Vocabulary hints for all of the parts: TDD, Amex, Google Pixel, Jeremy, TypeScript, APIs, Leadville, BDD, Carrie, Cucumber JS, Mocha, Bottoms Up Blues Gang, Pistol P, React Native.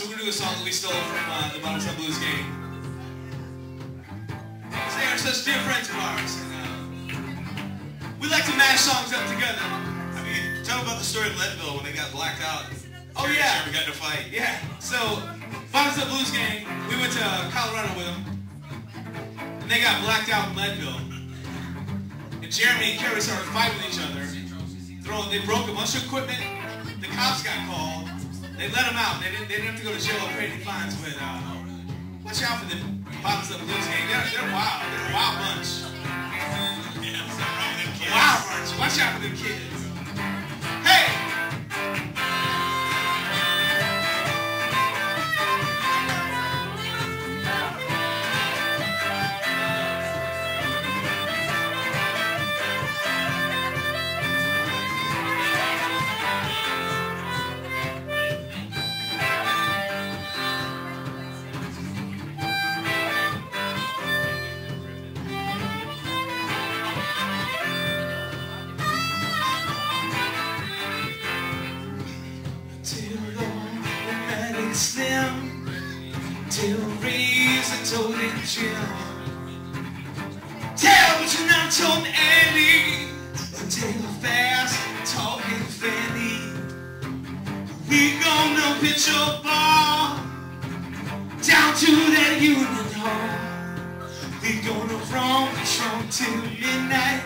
So we're going to do a song that we stole from the Bottoms Up Blues Gang. Singer says, "Dear friends of ours," and we like to mash songs up together. I mean, tell about the story of Leadville when they got blacked out. Oh Jeremy, yeah. Jeremy got in a fight. Yeah. So, Bottoms Up Blues Gang, we went to Colorado with them. And they got blacked out in Leadville. And Jeremy and Carrie started fighting with each other. They broke a bunch of equipment. The cops got called. They let them out. They didn't have to go to jail or pay any fines. But watch out for the Bottoms Up Blues Gang. They're wild. They're a wild bunch. Yeah, what's up with them kids? Wild bunch. Watch out for them kids. Hey! Slim till reason told it Jill. Tell what you not told Andy. Until fast talking Fanny. We gonna pitch a ball down to that union hall. We gonna roam the trunk till midnight.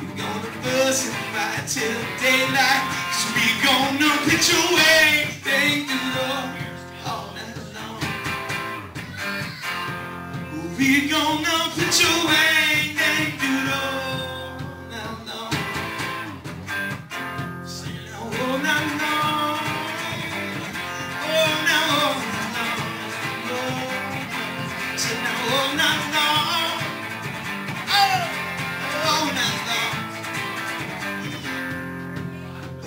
We gonna buzz and fight till daylight. So we gonna pitch away. Thank the Lord. We gonna put your way and do it all night long. Oh, night long. Oh, now, oh, night long. So now, oh, night long. Oh, oh,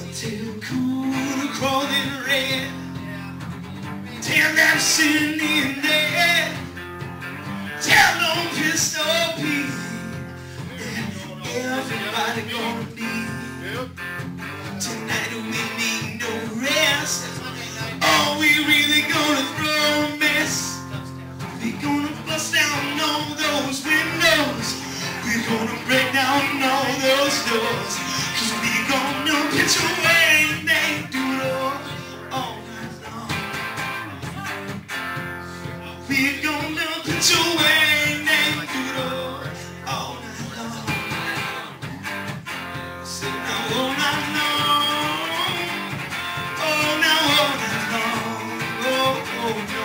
night long. Until cool crawling red. Till that sin in there. Tell no Pistol P, and everybody gonna need. Tonight we need no rest. All we really gonna throw a mess. We gonna bust down all those windows. We gonna break down all those doors. 'Cause we gonna pitch away and they do it all night long. We gonna put your way and do it all night long. So now, oh, night long. Oh, now, oh, night long. Oh, oh, no.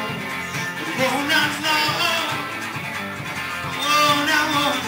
Oh, night long. Oh, now, oh, night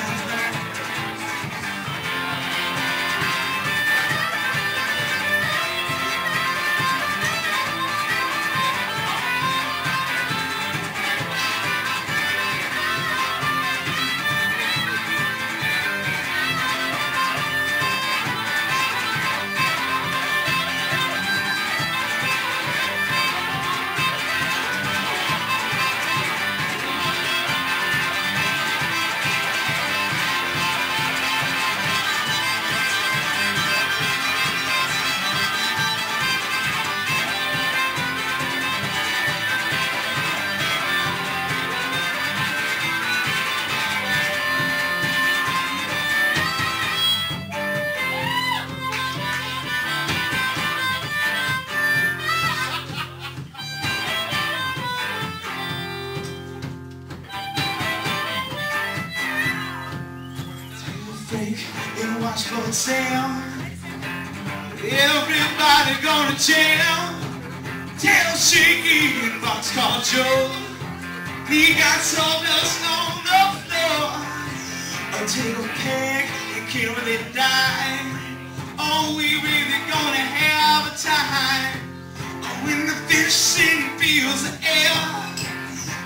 Sam. Everybody gonna jam. Tell Shaky and Boxcar Joe he got sawdust on the floor. Until Peg and Carrie really die. Oh, we really gonna have a time. Oh, when the fishing feels the air,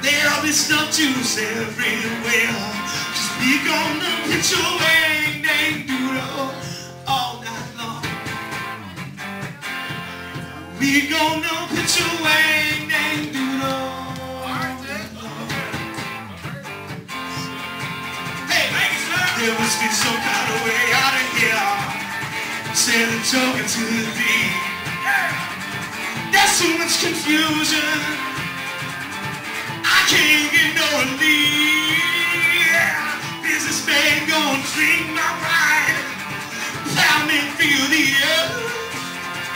there'll be stuff juice everywhere. 'Cause we gonna pitch away. And do it all night long. We gonna pitch away and do it all night long. Hey, there must be some kind of way out of here. Sailing, joking to the deep. That's so much confusion, I can't get no relief. Is this man gonna drink my pride? Plow me through the earth.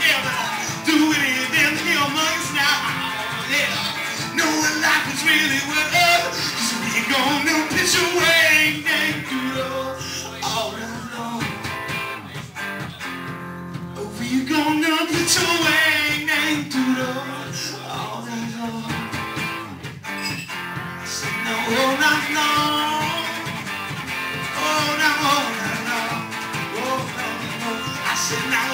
Yeah, but I do it in them humans now. Yeah, knowing life is really worth. Cause we ain't gonna pitch away. Thank you, Lord. All alone. Oh, we gonna pitch away. I said, no.